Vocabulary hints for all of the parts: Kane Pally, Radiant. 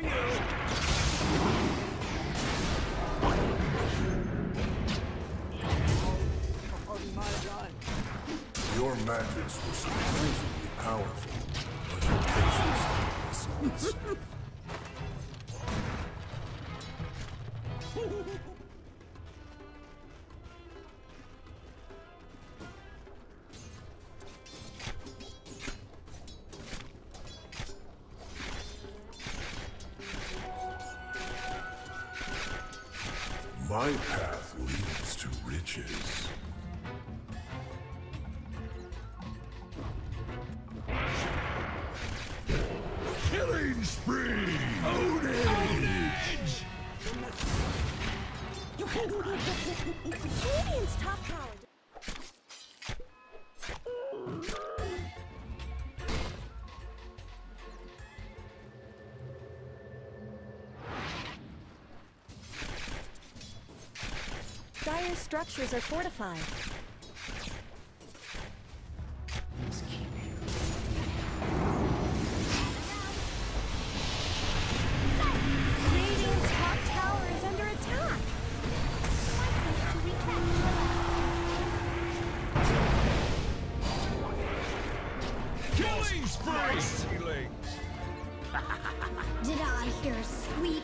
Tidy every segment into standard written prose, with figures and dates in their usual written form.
for you. Your magics were surprisingly powerful, but your patience was useless. My path leads to riches. Killing spree! Ownage! You can't do that. Radiant's top card. Dire structures are fortified. Radiant's top tower is under attack. Killing spree! Did I hear a squeak?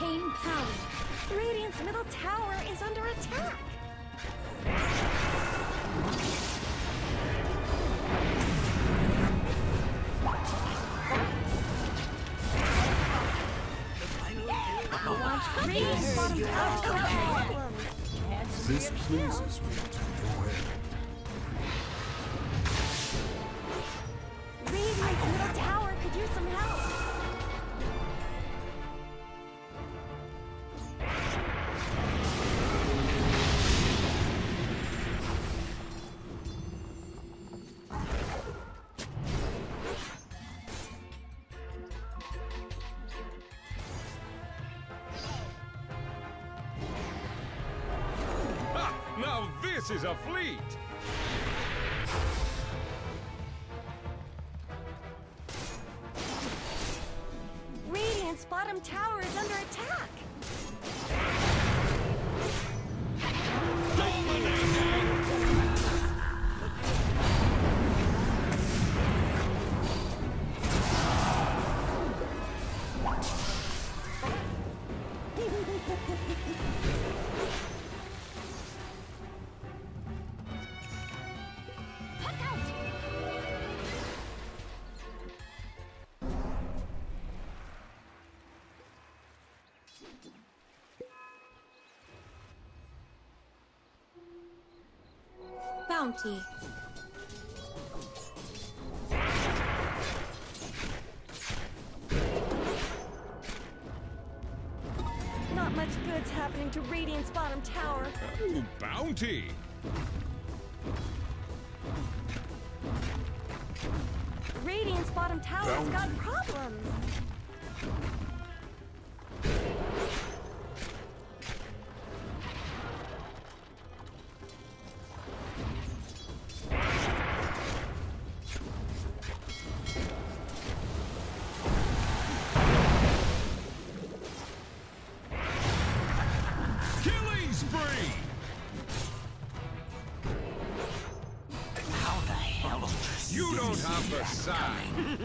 Kane Pally. Radiant's middle tower is under attack. Radiant's bottom tower. This pleases me to no end. Radiant's middle tower could use some help. Now this is a fleet! Radiant's bottom tower is under attack! Bounty. Not much good's happening to Radiant's bottom tower. Ooh, bounty! Radiant's bottom tower's got problems! You don't have the sign!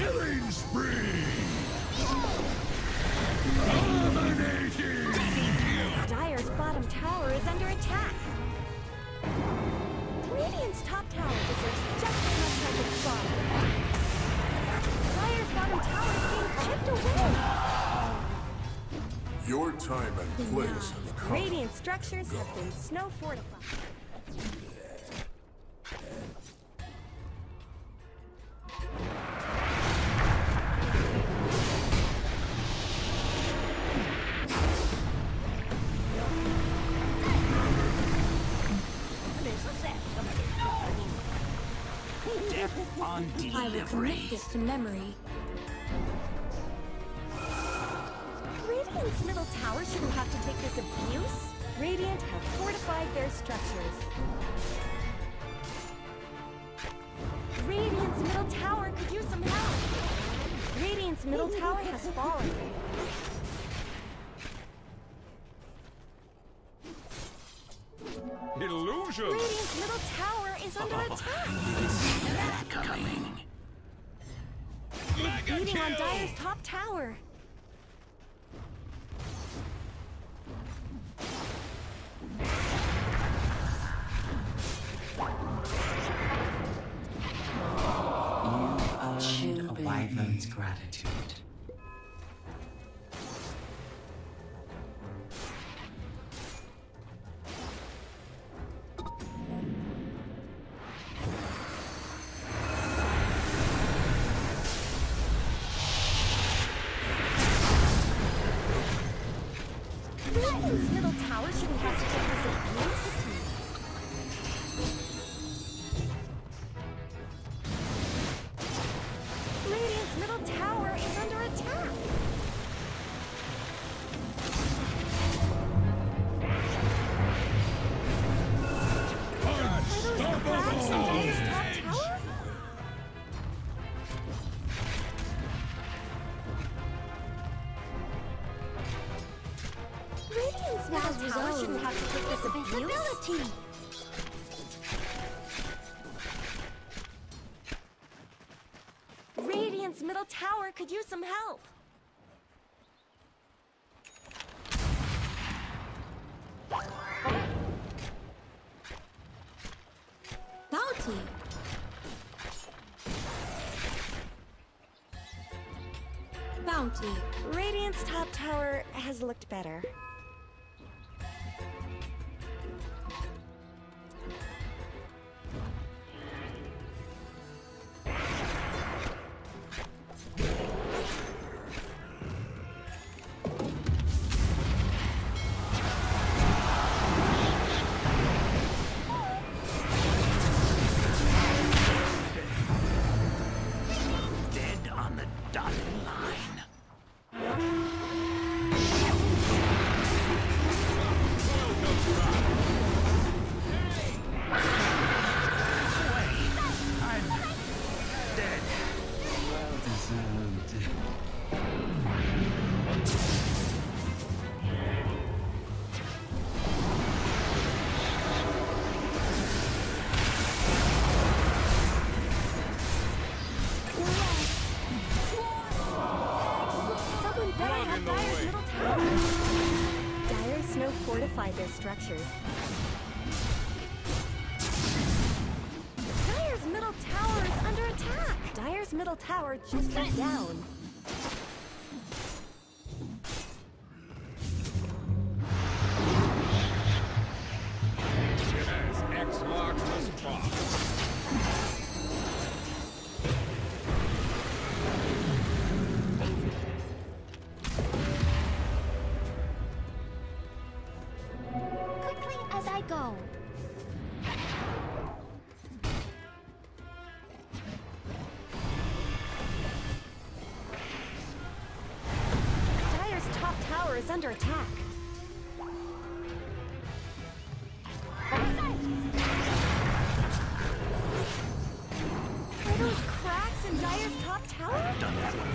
Killing spree! Eliminating! Dire's bottom tower is under attack! Radiant's top tower deserves just as much like its bottom. Dire's bottom tower is being chipped away. Your time and place have come. Radiant structures have been snow fortified. Memory? Just a memory. Radiant's middle tower shouldn't have to take this abuse. Radiant have fortified their structures. Radiant's middle tower could use some help. Radiant's middle tower has fallen. Illusion! Radiant's middle tower is under attack! That coming. It's beating on Dire's top tower. You are a wyvern's gratitude. Radiant's middle tower could use some help. Bounty. Bounty. Radiant's top tower has looked better. Structures. Dire's middle tower is under attack. Dire's middle tower just went down. Yes, X marks the spot. Go. Dire's top tower is under attack. Are those cracks in Dire's top tower? I've done that one.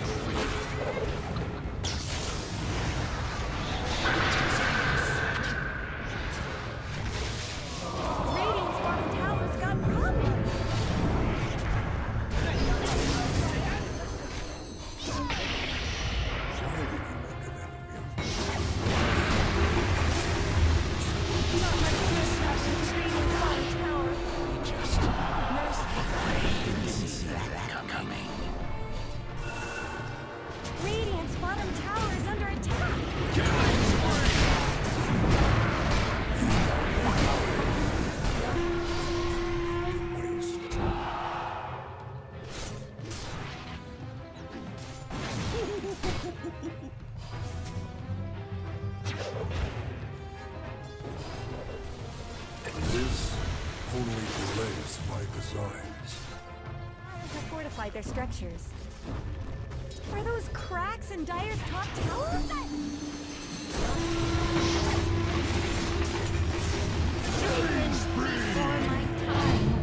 fortified their structures. Are those cracks in Dire's top tower? Killing spree! For my time.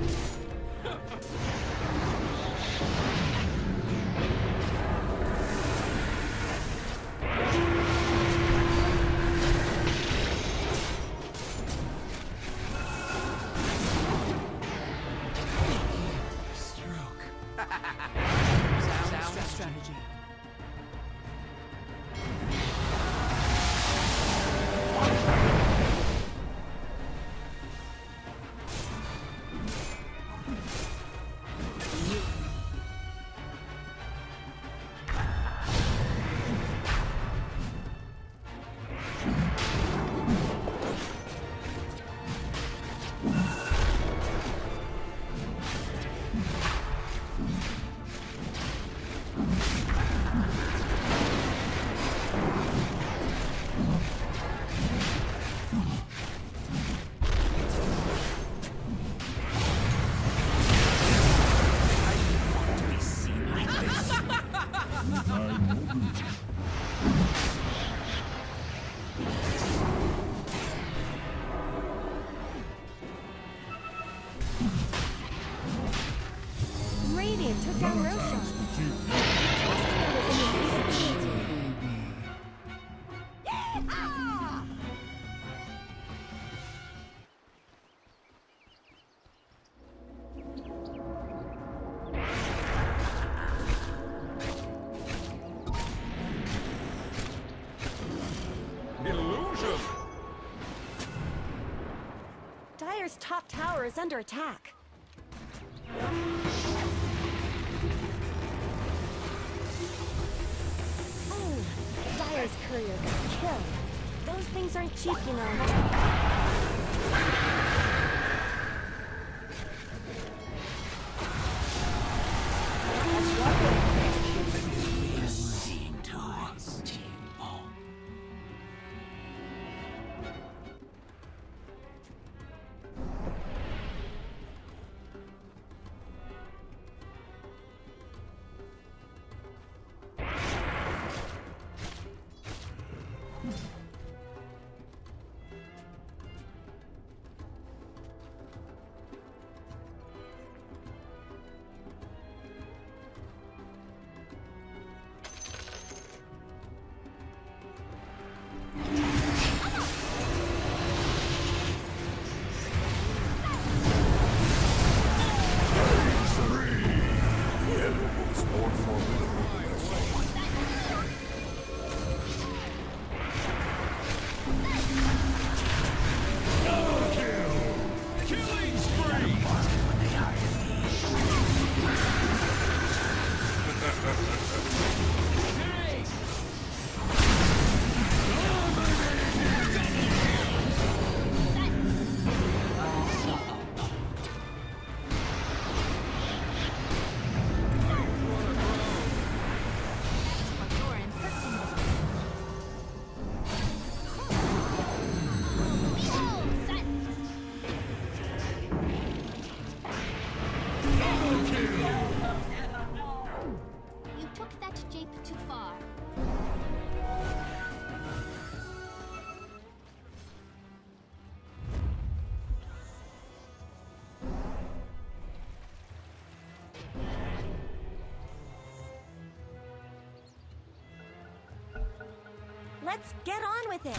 Dire's top tower is under attack. Oh, Dire's courier got killed. Those things aren't cheap, you know. Let's get on with it!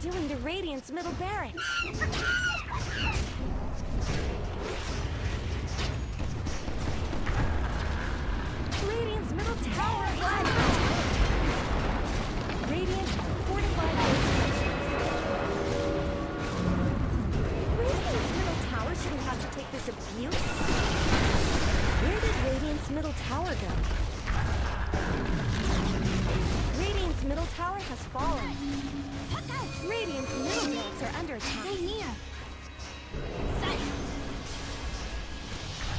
doing to Radiant's middle barracks? Radiant's middle tower is attacked. Radiant fortified those stations. Radiant's middle tower shouldn't have to take this abuse. Where did Radiant's middle tower go? Radiant's middle tower has fallen. Radiant's middle barracks are under attack. Stay near.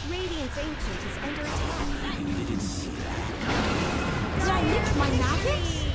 Radiant's ancient is under attack. You didn't see that. Did I mix my magic?